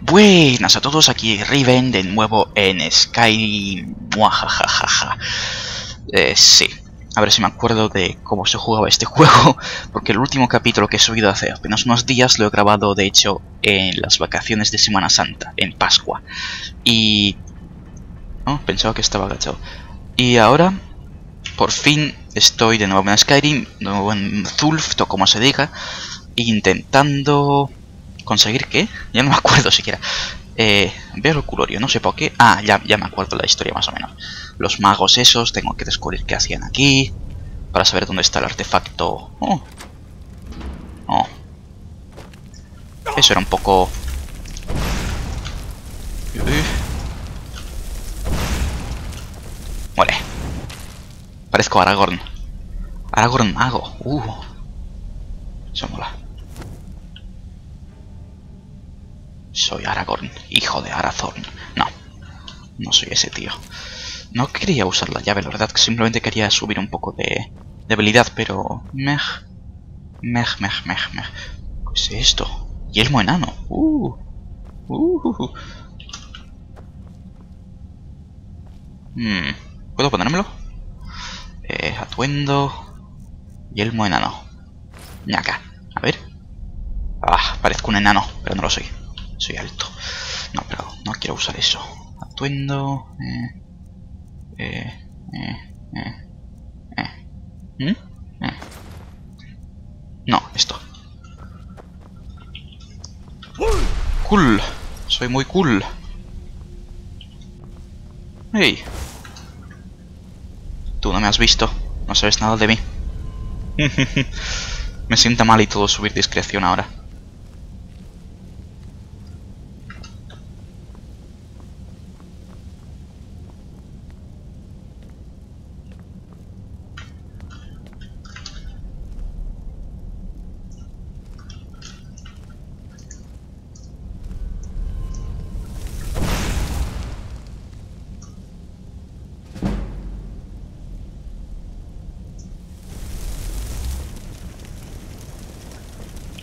Buenas a todos, aquí Riven de nuevo en Skyrim. Sí, a ver si me acuerdo de cómo se jugaba este juego, porque el último capítulo que he subido hace apenas unos días lo he grabado, de hecho, en las vacaciones de Semana Santa, en Pascua. Y... oh, pensaba que estaba agachado. Y ahora, por fin, estoy de nuevo en Skyrim, de nuevo en Mzulft, o como se diga, intentando... ¿conseguir qué? Ya no me acuerdo siquiera. Veo el Oculorio, no sé por qué. Ah, ya me acuerdo la historia más o menos. Los magos esos, tengo que descubrir qué hacían aquí. Para saber dónde está el artefacto. Oh. Oh. Eso era un poco... Muere. Parezco Aragorn. Aragorn mago. Eso mola. Soy Aragorn, hijo de Arathorn. No, no soy ese tío. No quería usar la llave, la verdad, que simplemente quería subir un poco de habilidad, pero... Mej. ¿Qué es esto? Yelmo enano. ¿Puedo ponérmelo? Atuendo... Yelmo enano. Ñaca. A ver. Ah, parezco un enano, pero no lo soy. Soy alto. No, pero no quiero usar eso. Atuendo. No, esto. Cool. Soy muy cool. Hey. Tú no me has visto. No sabes nada de mí. Me sienta mal y todo subir discreción ahora.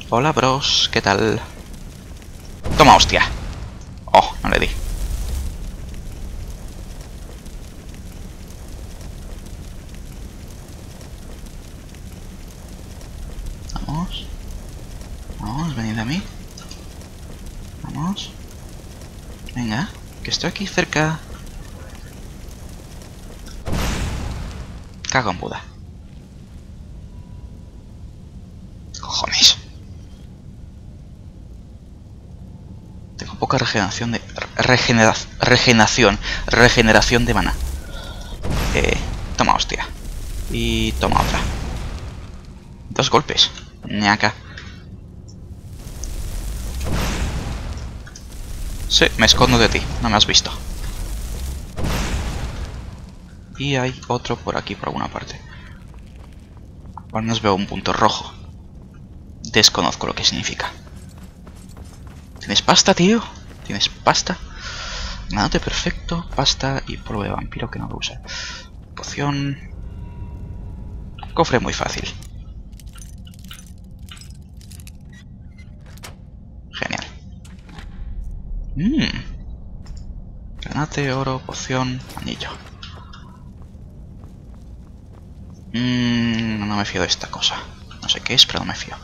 Hola, bros, ¿qué tal? Toma, hostia. Oh, no le di. Vamos. Vamos, venid a mí. Vamos. Venga, que estoy aquí cerca. Cago en Buda. Cojones. Poca regeneración de... Regeneración de maná. Toma, hostia. Y toma otra. 2 golpes. Ñaca. Sí, me escondo de ti. No me has visto. Y hay otro por aquí, por alguna parte. Al menos veo un punto rojo. Desconozco lo que significa. ¿Tienes pasta, tío? ¿Tienes pasta? Nanote perfecto, pasta y polvo de vampiro que no lo usa. Poción... Cofre muy fácil. Genial. Granate, oro, poción, anillo. No me fío de esta cosa. No sé qué es, pero no me fío.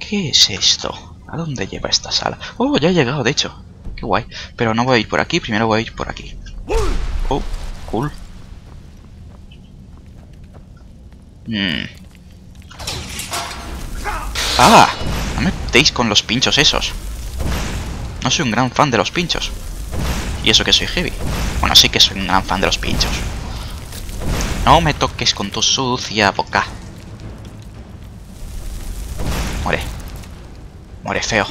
¿Qué es esto? ¿A dónde lleva esta sala? Oh, ya he llegado, de hecho. Qué guay. Pero no voy a ir por aquí, primero voy a ir por aquí. Oh, cool. ¡Ah! No me metéis con los pinchos esos. No soy un gran fan de los pinchos. Y eso que soy heavy. Bueno, sí que soy un gran fan de los pinchos. No me toques con tu sucia boca. Muere. Muere feo.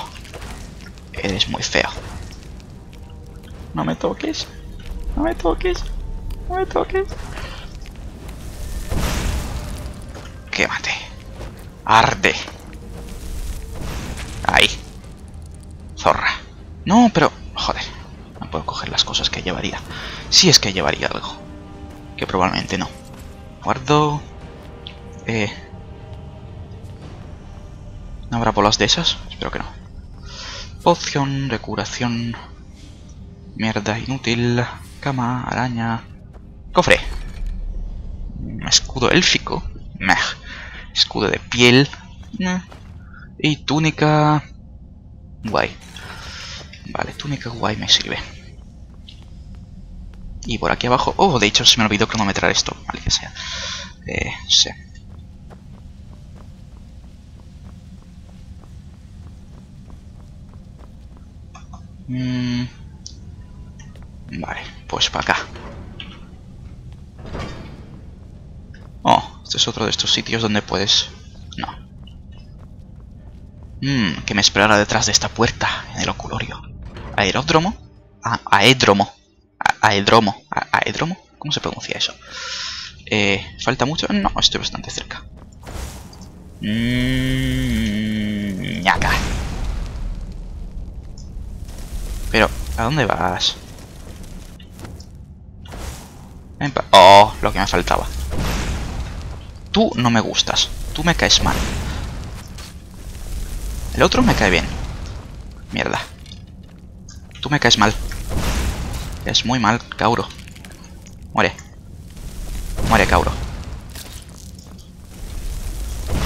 Eres muy feo. No me toques. No me toques. No me toques. Quémate. Arde. Ahí. Zorra. No, pero... joder. No puedo coger las cosas que llevaría. Si es que llevaría algo. Que probablemente no. Guardo. ¿No habrá bolas de esas? Espero que no. Poción de curación. Mierda inútil. Cama, araña. Cofre. Escudo élfico. Meh. Escudo de piel. Meh. Y túnica. Guay. Vale, túnica guay me sirve. Y por aquí abajo... Oh, de hecho se me olvidó cronometrar esto. Vale, que sea. Sí. Vale, pues para acá. Oh, este es otro de estos sitios donde puedes... No. Que me esperara detrás de esta puerta, en el Oculorio. ¿Aeródromo? Aedromo. Aedromo. ¿Aedromo? ¿Cómo se pronuncia eso? ¿Falta mucho? No, estoy bastante cerca. Acá. Pero, ¿a dónde vas? Oh, lo que me faltaba. Tú no me gustas. Tú me caes mal. El otro me cae bien. Mierda. Tú me caes mal. Es muy mal, Kauro. Muere. Muere, Kauro.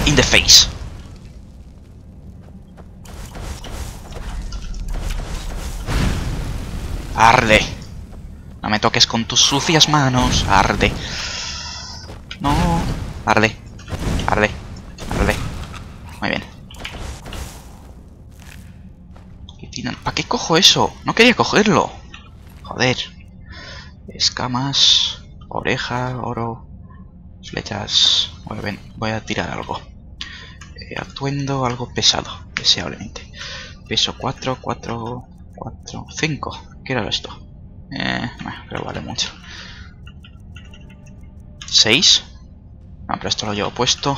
In the face. Arde. No me toques con tus sucias manos. Arde. No. Arde. Arde. Arde. Muy bien. ¿Para qué cojo eso? No quería cogerlo. Joder. Escamas. Oreja. Oro. Flechas. Bueno, voy a tirar algo. Atuendo algo pesado. Deseablemente. Peso 4, 4, 4, 5. ¿Qué era esto? Pero vale mucho. 6. No, pero esto lo llevo puesto.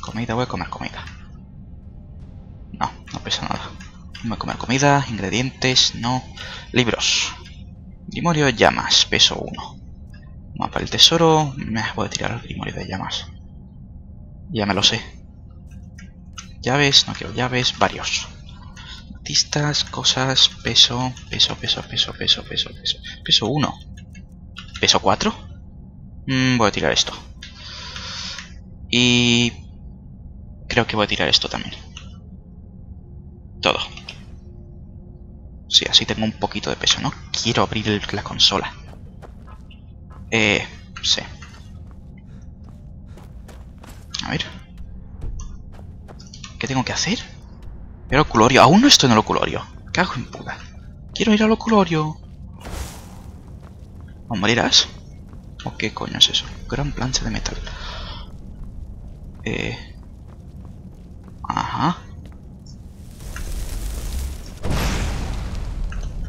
Comida, voy a comer comida. No, no pesa nada. Voy a comer comida, ingredientes, no. Libros. Grimorio de llamas, peso 1. Mapa del tesoro. Me voy a tirar el grimorio de llamas. Ya me lo sé. Llaves, no quiero llaves, varios. Artistas, cosas, peso. Peso 1. Peso 4. Voy a tirar esto. Y... creo que voy a tirar esto también. Todo. Sí, así tengo un poquito de peso. No quiero abrir la consola. Sí. A ver. ¿Qué tengo que hacer? El Oculorio. Aún no estoy en el Oculorio. Cago en puta. Quiero ir al Oculorio. ¿O morirás? ¿O qué coño es eso? Gran plancha de metal. Ajá.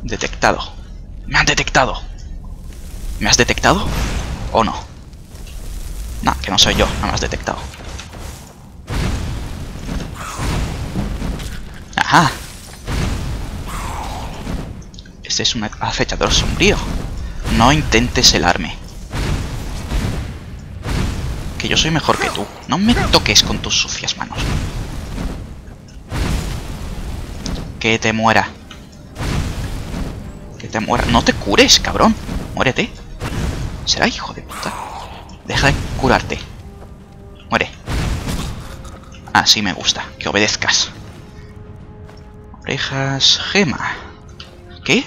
Detectado. Me han detectado. ¿Me has detectado? ¿O no? Nah, que no soy yo. No me has detectado. Ajá. Este es un acechador sombrío. No intentes helarme. Que yo soy mejor que tú. No me toques con tus sucias manos. Que te muera. Te muera. No te cures, cabrón. Muérete. Será hijo de puta. Deja de curarte. Muere. Así me gusta. Que obedezcas. Orejas. Gema. ¿Qué?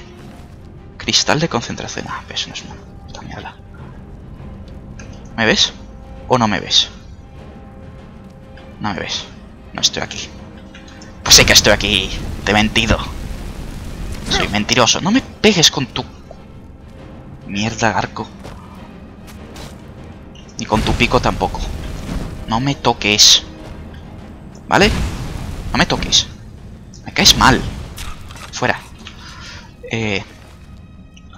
Cristal de concentración. Ah, eso no es una puta mierda. ¿Me ves? ¿O no me ves? No me ves. No estoy aquí. Pues sí que estoy aquí. Te he mentido. Soy mentiroso. No me pegues con tu... mierda, arco. Ni con tu pico tampoco. No me toques. ¿Vale? No me toques. Me caes mal. Fuera.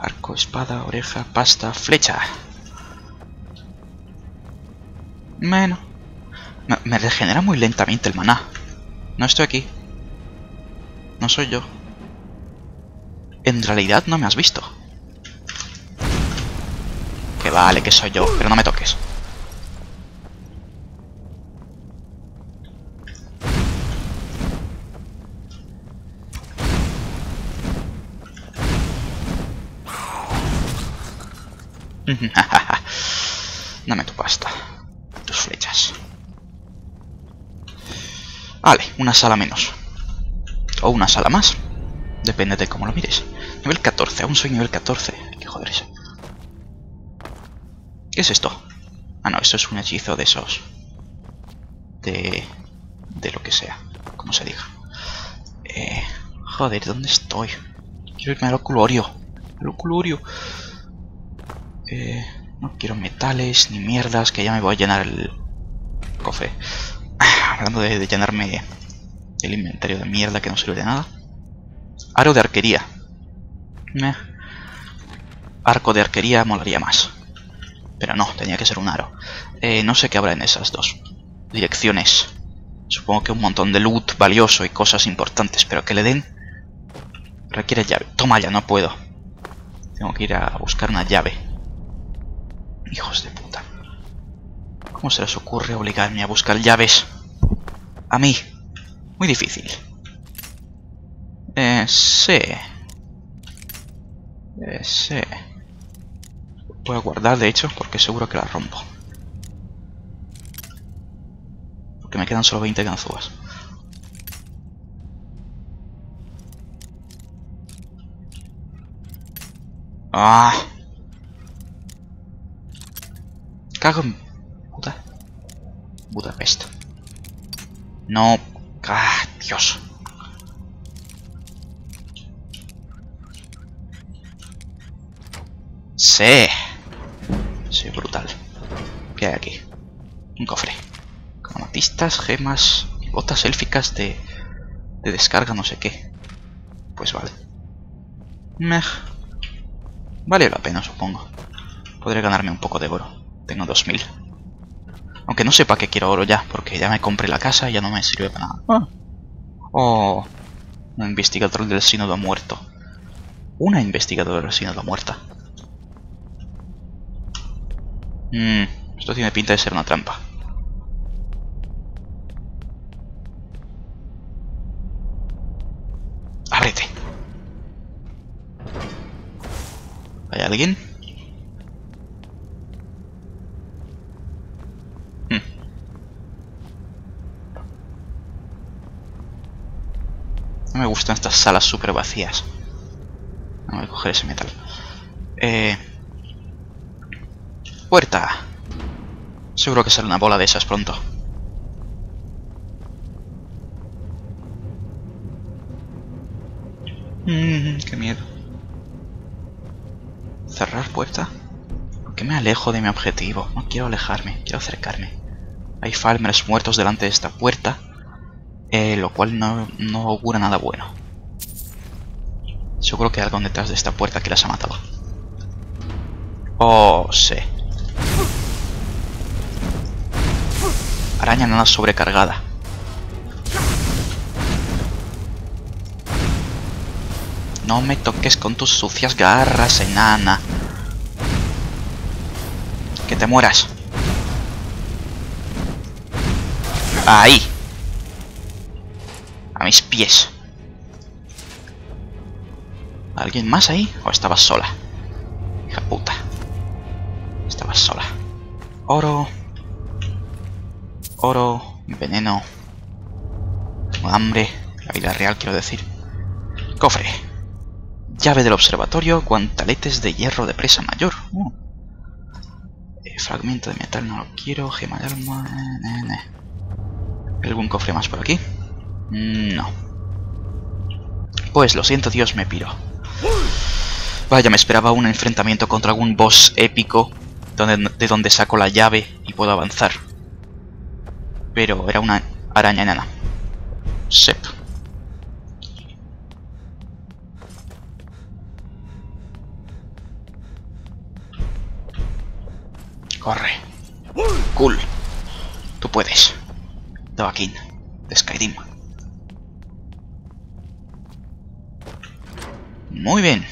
Arco, espada, oreja, pasta, flecha. Bueno. Me regenera muy lentamente el maná. No estoy aquí. No soy yo. En realidad no me has visto. vale, que soy yo, pero no me toques. Dame tu pasta, tus flechas. Vale, una sala menos. O una sala más. Depende de cómo lo mires. Nivel 14, aún soy nivel 14. ¿Qué joder es? ¿Qué es esto? Ah, no, eso es un hechizo de esos. De lo que sea, como se diga. Joder, ¿dónde estoy? Quiero irme al Oculorio. Al Oculorio. No quiero metales ni mierdas, que ya me voy a llenar el cofre. Hablando de llenarme el inventario de mierda que no sirve de nada. Aro de arquería. Arco de arquería molaría más. Pero no, tenía que ser un aro. No sé qué habrá en esas dos direcciones. Supongo que un montón de loot valioso y cosas importantes, pero que le den... Requiere llave. Toma ya, no puedo. Tengo que ir a buscar una llave. Hijos de puta. ¿Cómo se les ocurre obligarme a buscar llaves? A mí. Muy difícil. Sí. Sí. Voy a guardar, de hecho, porque seguro que la rompo. Porque me quedan solo 20 ganzúas. ¡Ah! Cago en... puta. Budapest. No... ¡Ah, Dios! ¡Sí! Soy brutal. ¿Qué hay aquí? Un cofre. Cromatistas, gemas... y botas élficas de descarga, no sé qué. Pues vale. Mej. Vale la pena, supongo. Podré ganarme un poco de oro. Tengo 2000. Aunque no sepa que quiero oro ya, porque ya me compré la casa y ya no me sirve para nada. Oh, una investigadora del sínodo muerto. Una investigadora del sínodo muerta. Esto tiene pinta de ser una trampa. Ábrete. ¿Hay alguien? No me gustan estas salas súper vacías. No voy a coger ese metal. Puerta. Seguro que sale una bola de esas pronto. Qué miedo. ¿Cerrar puerta? ¿Por qué me alejo de mi objetivo? No quiero alejarme, quiero acercarme. Hay farmers muertos delante de esta puerta. Lo cual no augura nada bueno. Seguro que hay algo detrás de esta puerta que las ha matado. Oh, sí. Araña nada sobrecargada. No me toques con tus sucias garras, enana. Que te mueras. Ahí. A mis pies. ¿Alguien más ahí? ¿O estabas sola? Hija puta. Estabas sola. Oro. Oro. Veneno. Tengo hambre. La vida real, quiero decir. Cofre. Llave del observatorio. Guantaletes de hierro de presa mayor. Fragmento de metal no lo quiero. Gema de arma. ¿Hay algún cofre más por aquí? No. Pues lo siento, Dios, me piro. Vaya, me esperaba un enfrentamiento contra algún boss épico de donde saco la llave y puedo avanzar. Pero era una araña enana. Sep. Corre. Cool. Tú puedes. Doaquín. De Skyrim. Muy bien.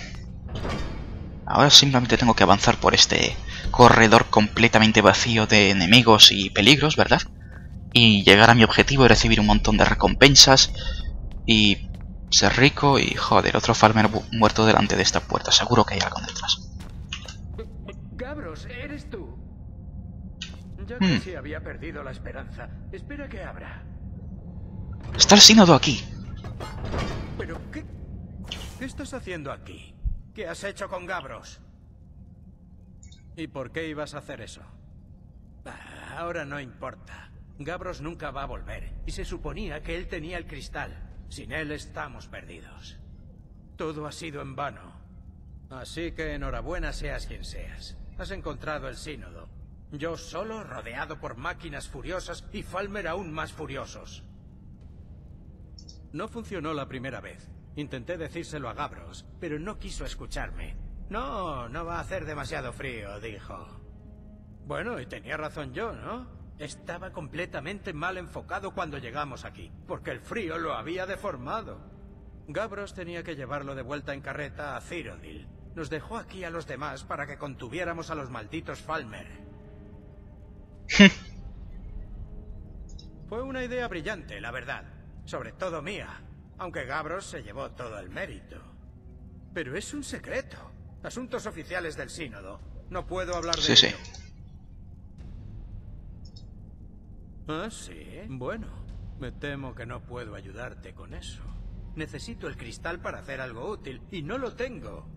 Ahora simplemente tengo que avanzar por este corredor completamente vacío de enemigos y peligros, ¿verdad? Y llegar a mi objetivo y recibir un montón de recompensas y ser rico y, joder, otro farmer muerto delante de esta puerta. Seguro que hay algo detrás. Gabros, ¿eres tú? Ya casi había perdido la esperanza. Espera que abra. Está el sínodo aquí. ¿Pero qué estás haciendo aquí? ¿Qué has hecho con Gabros? ¿Y por qué ibas a hacer eso? Bah, ahora no importa. Gabros nunca va a volver, y se suponía que él tenía el cristal. Sin él estamos perdidos. Todo ha sido en vano. Así que enhorabuena seas quien seas. Has encontrado el sínodo. Yo solo, rodeado por máquinas furiosas y Falmer aún más furiosos. No funcionó la primera vez. Intenté decírselo a Gabros, pero no quiso escucharme. No, no va a hacer demasiado frío, dijo. Bueno, y tenía razón yo, ¿no? Estaba completamente mal enfocado cuando llegamos aquí, porque el frío lo había deformado. Gabros tenía que llevarlo de vuelta en carreta a Cyrodiil. Nos dejó aquí a los demás para que contuviéramos a los malditos Falmer. Fue una idea brillante, la verdad. Sobre todo mía, aunque Gabros se llevó todo el mérito. Pero es un secreto. Asuntos oficiales del sínodo. No puedo hablar de ello. ¿Ah, sí? Bueno, me temo que no puedo ayudarte con eso. Necesito el cristal para hacer algo útil, y no lo tengo.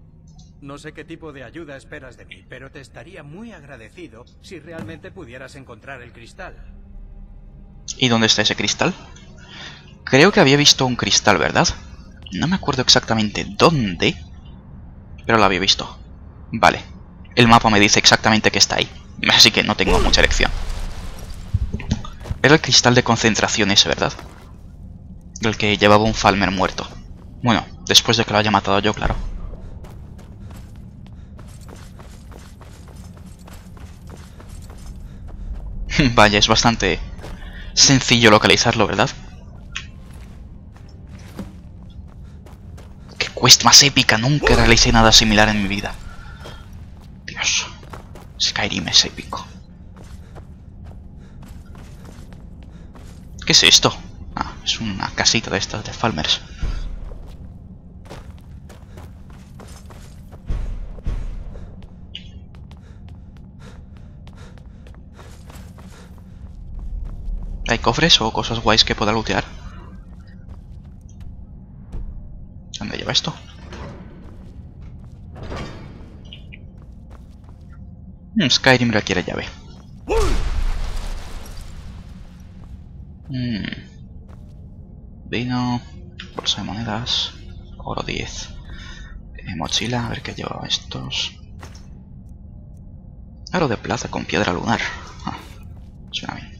No sé qué tipo de ayuda esperas de mí, pero te estaría muy agradecido si realmente pudieras encontrar el cristal. ¿Y dónde está ese cristal? Creo que había visto un cristal, ¿verdad? No me acuerdo exactamente dónde, pero lo había visto. Vale, el mapa me dice exactamente que está ahí, así que no tengo mucha elección. Era el cristal de concentración ese, ¿verdad? El que llevaba un Falmer muerto. Bueno, después de que lo haya matado yo, claro. Vaya, es bastante sencillo localizarlo, ¿verdad? ¡Qué quest más épica! Nunca realicé nada similar en mi vida. Dios. Skyrim es épico. ¿Qué es esto? Ah, es una casita de estas de Falmers. ¿Hay cofres o cosas guays que pueda lootear? ¿Dónde lleva esto? Skyrim requiere llave. Vino, bolsa de monedas, oro 10, mochila, a ver qué lleva estos. Aro de plata con piedra lunar. Ah, suena bien.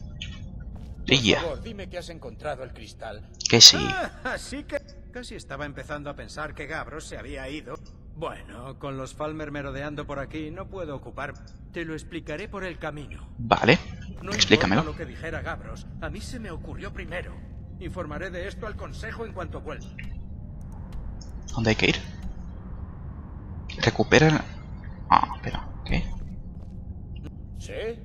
Por favor, dime que has encontrado el cristal. Que sí. Así que casi estaba empezando a pensar que Gabros se había ido. Bueno, con los Falmer merodeando por aquí no puedo ocupar. Te lo explicaré por el camino. Vale, no explícamelo. No importa lo que dijera Gabros, a mí se me ocurrió primero. Informaré de esto al consejo en cuanto vuelva. ¿Dónde hay que ir? Recupera... Ah, pero... ¿qué? ¿Sí?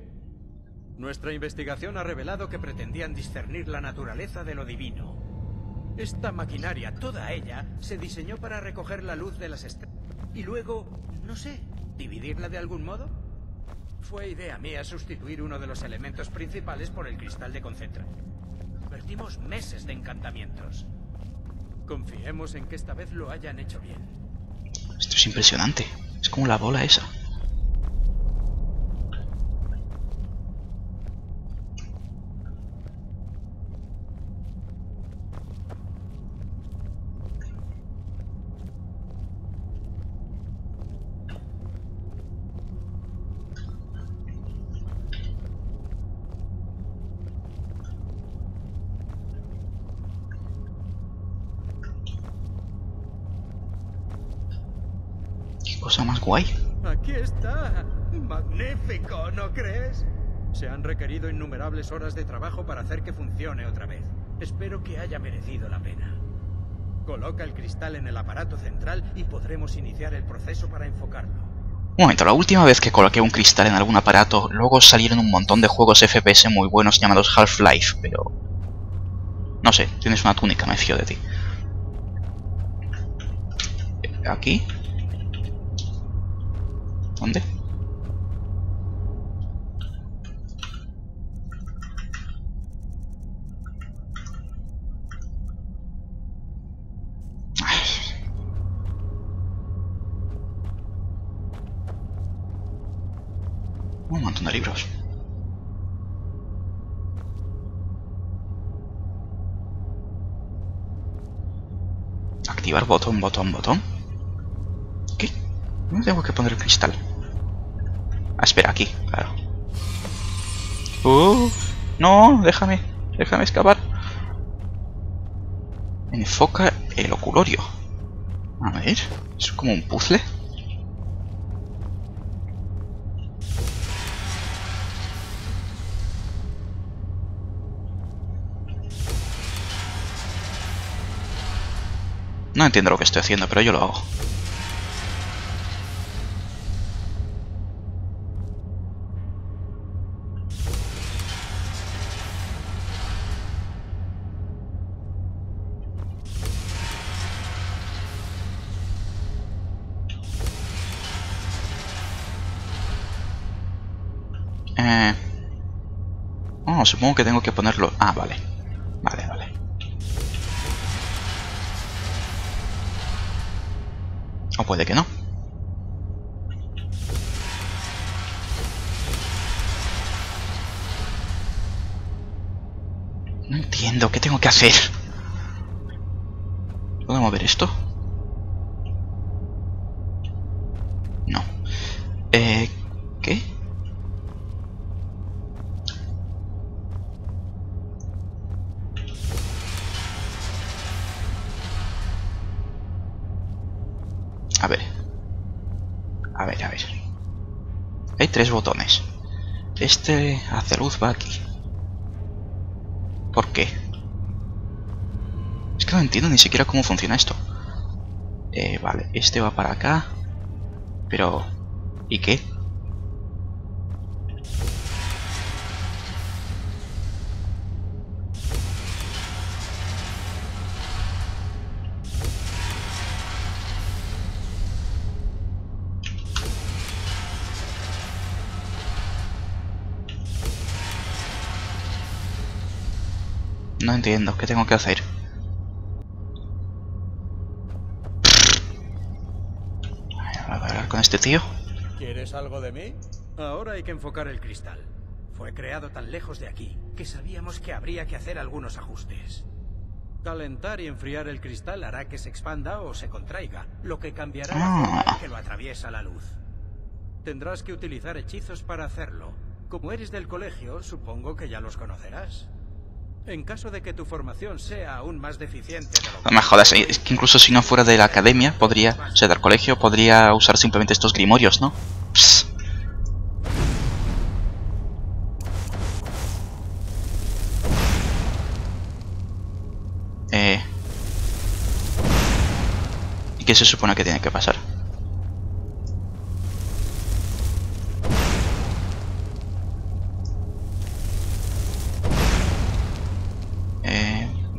Nuestra investigación ha revelado que pretendían discernir la naturaleza de lo divino. Esta maquinaria, toda ella, se diseñó para recoger la luz de las estrellas y luego, no sé, dividirla de algún modo. Fue idea mía sustituir uno de los elementos principales por el cristal de concentración. Perdimos meses de encantamientos. Confiemos en que esta vez lo hayan hecho bien. Esto es impresionante. Es como la bola esa. Cosa más guay. Aquí está. Magnífico, ¿no crees? Se han requerido innumerables horas de trabajo para hacer que funcione otra vez. Espero que haya merecido la pena. Coloca el cristal en el aparato central y podremos iniciar el proceso para enfocarlo. Un momento, la última vez que coloqué un cristal en algún aparato, luego salieron un montón de juegos FPS muy buenos llamados Half-Life, pero... no sé, tienes una túnica, me fío de ti. ¿Aquí? ¿Dónde? Un montón de libros. Activar botón, botón, botón. ¿Qué? ¿Dónde tengo que poner el cristal? Ah, espera, aquí, claro. No, déjame escapar. Enfoca el oculorio. A ver, es como un puzzle. No entiendo lo que estoy haciendo, pero yo lo hago. Oh, supongo que tengo que ponerlo... ah, vale. Vale, vale. O puede que no. No entiendo, ¿qué tengo que hacer? ¿Puedo mover esto? No. ¿Qué? A ver. A ver, a ver. Hay tres botones. Este hacia luz va aquí. ¿Por qué? Es que no entiendo ni siquiera cómo funciona esto. Vale, este va para acá. Pero... ¿y qué? No entiendo, ¿qué tengo que hacer? Voy a hablar con este tío. ¿Quieres algo de mí? Ahora hay que enfocar el cristal. Fue creado tan lejos de aquí que sabíamos que habría que hacer algunos ajustes. Calentar y enfriar el cristal hará que se expanda o se contraiga, lo que cambiará la forma que lo atraviesa la luz. Tendrás que utilizar hechizos para hacerlo. Como eres del colegio, supongo que ya los conocerás. En caso de que tu formación sea aún más deficiente... no me jodas, es que incluso si no fuera de la academia, podría... o sea, del colegio, podría usar simplemente estos grimorios, ¿no? Psst. ¿Y qué se supone que tiene que pasar?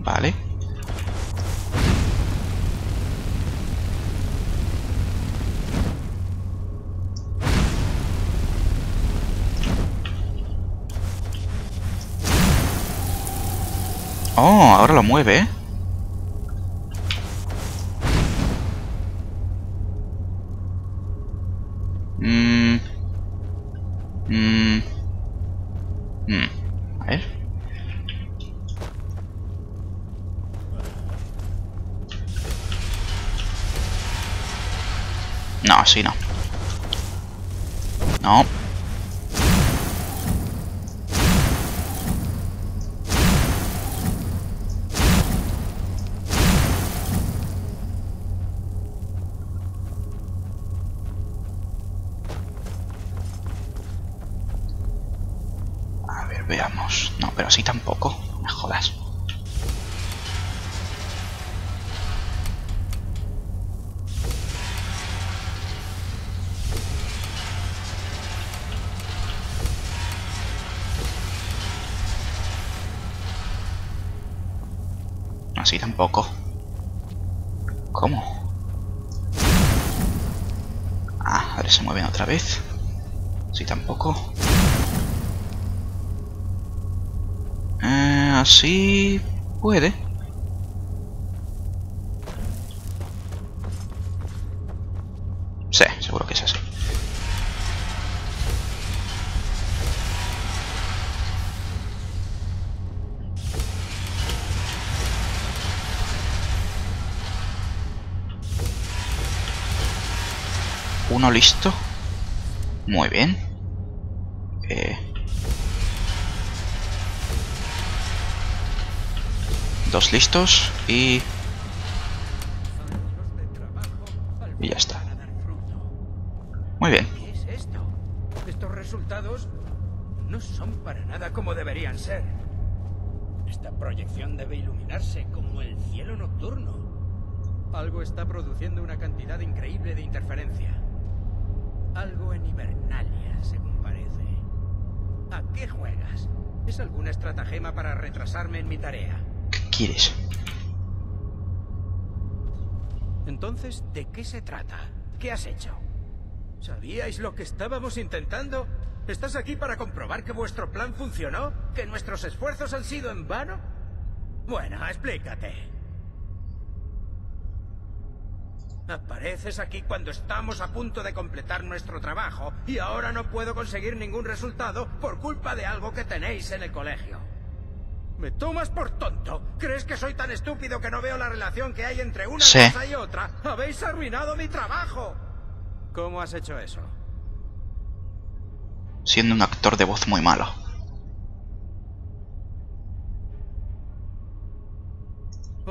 Vale. Oh, ahora lo mueve, ¿eh? No, así no. No. A ver, veamos. No, pero así tampoco. No me jodas. Así tampoco. ¿Cómo? Ah, ahora se mueven otra vez. Así tampoco. Así puede. Sí, seguro que es así. Uno listo. Muy bien. Dos listos y ya está. Muy bien. ¿Qué es esto? Estos resultados no son para nada como deberían ser. Esta proyección debe iluminarse como el cielo nocturno. Algo está produciendo una cantidad increíble de interferencia. Algo en Hibernalia, según parece. ¿A qué juegas? ¿Es alguna estratagema para retrasarme en mi tarea? ¿Quieres? Entonces, ¿de qué se trata? ¿Qué has hecho? ¿Sabíais lo que estábamos intentando? ¿Estás aquí para comprobar que vuestro plan funcionó? ¿Que nuestros esfuerzos han sido en vano? Bueno, explícate. Apareces aquí cuando estamos a punto de completar nuestro trabajo y ahora no puedo conseguir ningún resultado por culpa de algo que tenéis en el colegio. ¿Me tomas por tonto? ¿Crees que soy tan estúpido que no veo la relación que hay entre una cosa y otra? ¡Habéis arruinado mi trabajo! ¿Cómo has hecho eso? Siendo un actor de voz muy malo.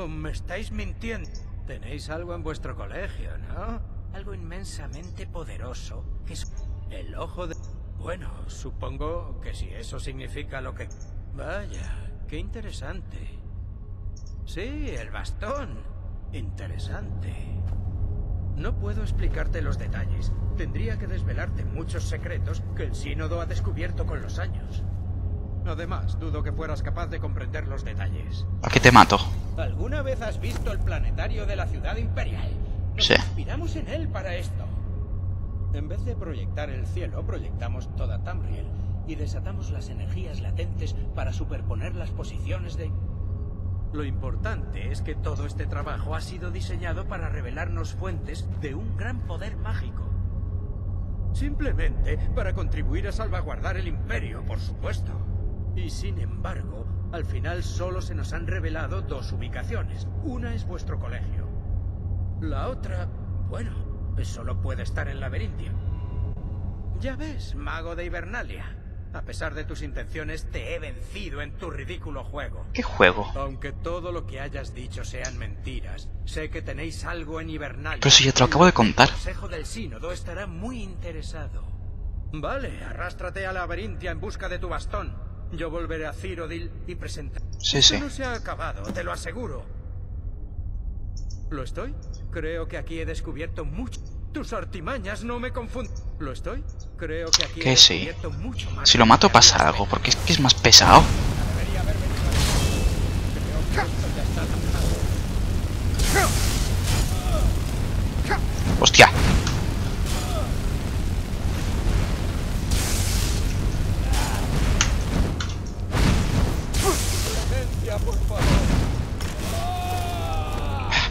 Me estáis mintiendo. Tenéis algo en vuestro colegio, ¿no? Algo inmensamente poderoso que es el ojo de... Bueno, supongo que si eso significa lo que... Vaya... Qué interesante. Sí, el bastón. Interesante. No puedo explicarte los detalles. Tendría que desvelarte muchos secretos que el sínodo ha descubierto con los años. Además, dudo que fueras capaz de comprender los detalles. ¿A qué te mato? ¿Alguna vez has visto el planetario de la ciudad imperial? Nos inspiramos en él para esto. En vez de proyectar el cielo, proyectamos toda Tamriel. Y desatamos las energías latentes para superponer las posiciones de... Lo importante es que todo este trabajo ha sido diseñado para revelarnos fuentes de un gran poder mágico. Simplemente para contribuir a salvaguardar el imperio, por supuesto. Y sin embargo, al final solo se nos han revelado dos ubicaciones. Una es vuestro colegio. La otra, bueno, solo puede estar en Laberintia. Ya ves, mago de Hibernalia. A pesar de tus intenciones, te he vencido en tu ridículo juego. ¿Qué juego? Aunque todo lo que hayas dicho sean mentiras, sé que tenéis algo en Hibernalia. Pero si ya te lo acabo de contar. El consejo del sínodo estará muy interesado. Vale, arrástrate a Laberintia en busca de tu bastón. Yo volveré a Cyrodiil y presentaré. Esto no se ha acabado, te lo aseguro. ¿Lo estoy? Creo que aquí he descubierto mucho. Tus artimañas no me confunden. ¿Lo estoy? Creo que aquí he descubierto mucho más. Si lo mato pasa algo, porque es que es más pesado. ¡Hostia!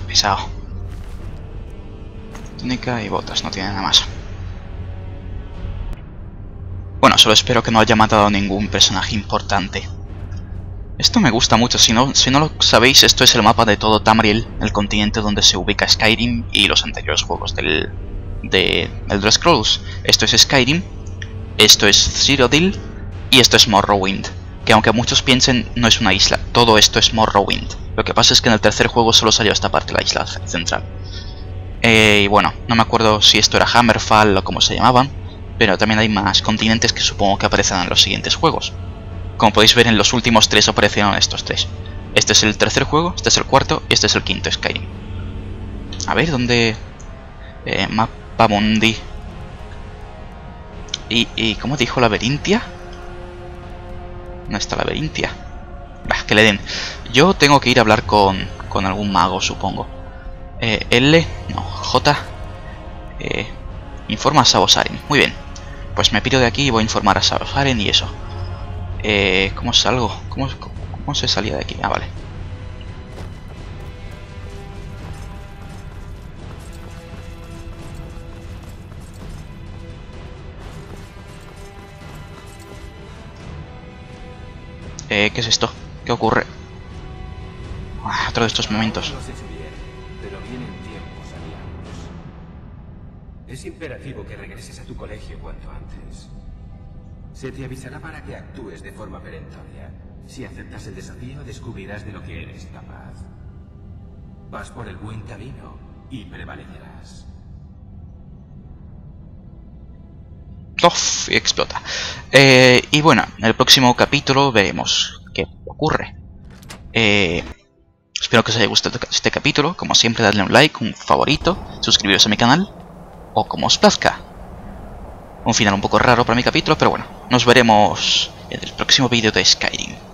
Pesado. Túnica y botas, no tiene nada más. Bueno, solo espero que no haya matado a ningún personaje importante. Esto me gusta mucho, si no lo sabéis, esto es el mapa de todo Tamriel, el continente donde se ubica Skyrim y los anteriores juegos de Elder Scrolls. Esto es Skyrim, esto es Cyrodiil y esto es Morrowind, que aunque muchos piensen no es una isla, todo esto es Morrowind. Lo que pasa es que en el tercer juego solo salió esta parte de la isla central. Y bueno, no me acuerdo si esto era Hammerfall o como se llamaban, pero también hay más continentes que supongo que aparecerán en los siguientes juegos. Como podéis ver, en los últimos tres aparecieron estos tres. Este es el tercer juego, este es el cuarto y este es el quinto Skyrim. A ver, ¿dónde...? Mapa Mundi. ¿Y cómo dijo Laberintia? ¿Dónde está Laberintia? Que le den. Yo tengo que ir a hablar con algún mago, supongo. L. No, J. Informa a Savos Aren. Muy bien. Pues me piro de aquí y voy a informar a Savos Aren y eso. ¿Cómo salgo? ¿Cómo se salía de aquí? Ah, vale. ¿Qué es esto? ¿Qué ocurre? Ah, otro de estos momentos. Es imperativo que regreses a tu colegio cuanto antes. Se te avisará para que actúes de forma perentoria. Si aceptas el desafío, descubrirás de lo que eres capaz. Vas por el buen camino y prevalecerás. Y explota. Y bueno, en el próximo capítulo veremos qué ocurre. Espero que os haya gustado este capítulo. Como siempre, dadle un like, un favorito, suscribiros a mi canal o como os plazca. Un final un poco raro para mi capítulo, pero bueno, nos veremos en el próximo vídeo de Skyrim.